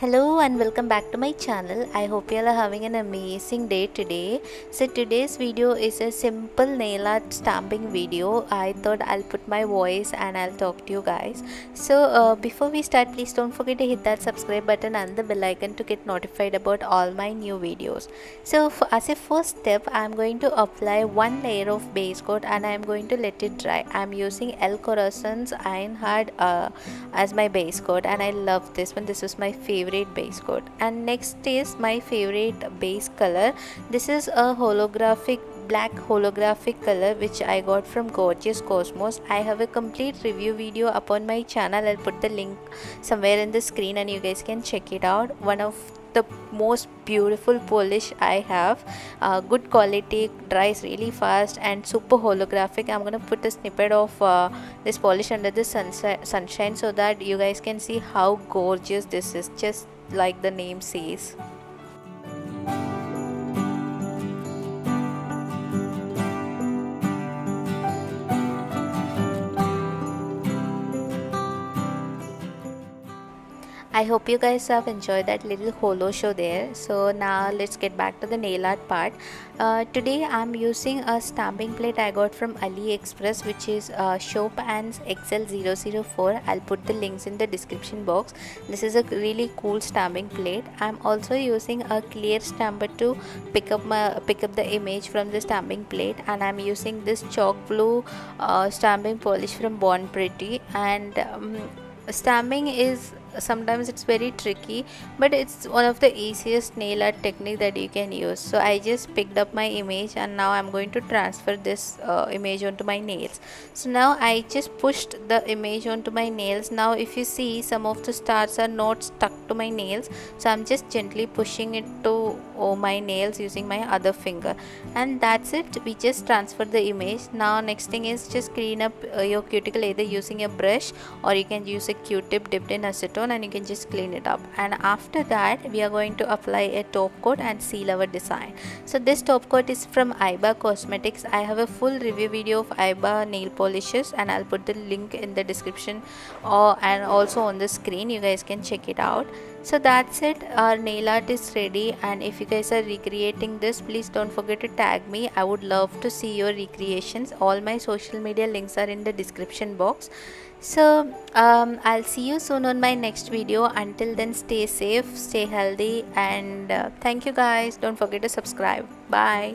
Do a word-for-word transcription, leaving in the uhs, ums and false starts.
Hello and welcome back to my channel. I hope you all are having an amazing day today. So today's video is a simple nail art stamping video. I thought I'll put my voice and I'll talk to you guys. So uh, before we start, please don't forget to hit that subscribe button and the bell icon to get notified about all my new videos. So for, as a first step, I'm going to apply one layer of base coat and I'm going to let it dry. I'm using El Corazon's Ironhard uh, as my base coat and I love this one. This was my favorite favorite base coat. And next is my favorite base color. This is a holographic black holographic color which I got from Gorgeous Cosmos. I have a complete review video upon my channel. I'll put the link somewhere in the screen and you guys can check it out. One of the most beautiful polish I have, uh, good quality, dries really fast and super holographic. I'm gonna put a snippet of uh, this polish under the sunshine so that you guys can see how gorgeous this is, just like the name says. I hope you guys have enjoyed that little holo show there. So now let's get back to the nail art part. Uh, today I'm using a stamping plate I got from AliExpress, which is uh, Shopants X L zero zero four. I'll put the links in the description box. This is a really cool stamping plate. I'm also using a clear stamper to pick up my pick up the image from the stamping plate, and I'm using this chalk blue uh, stamping polish from Bond Pretty. And um, stamping is sometimes it's very tricky, but it's one of the easiest nail art technique that you can use. So I just picked up my image and now I'm going to transfer this uh, image onto my nails. So now I just pushed the image onto my nails. Now if you see, some of the stars are not stuck to my nails, so I'm just gently pushing it to oh, my nails using my other finger, and that's it. We just transfer the image. Now next thing is just clean up uh, your cuticle either using a brush, or you can use a Q-tip dipped in acetone and you can just clean it up. And after that we are going to apply a top coat and seal our design. So this top coat is from iBA Cosmetics. I have a full review video of iBA nail polishes and I'll put the link in the description or and also on the screen. You guys can check it out. So that's it, our nail art is ready, and if you guys are recreating this, please don't forget to tag me. I would love to see your recreations. All my social media links are in the description box. So um, I'll see you soon on my next video. Until then, stay safe, stay healthy, and uh, thank you guys. Don't forget to subscribe. Bye.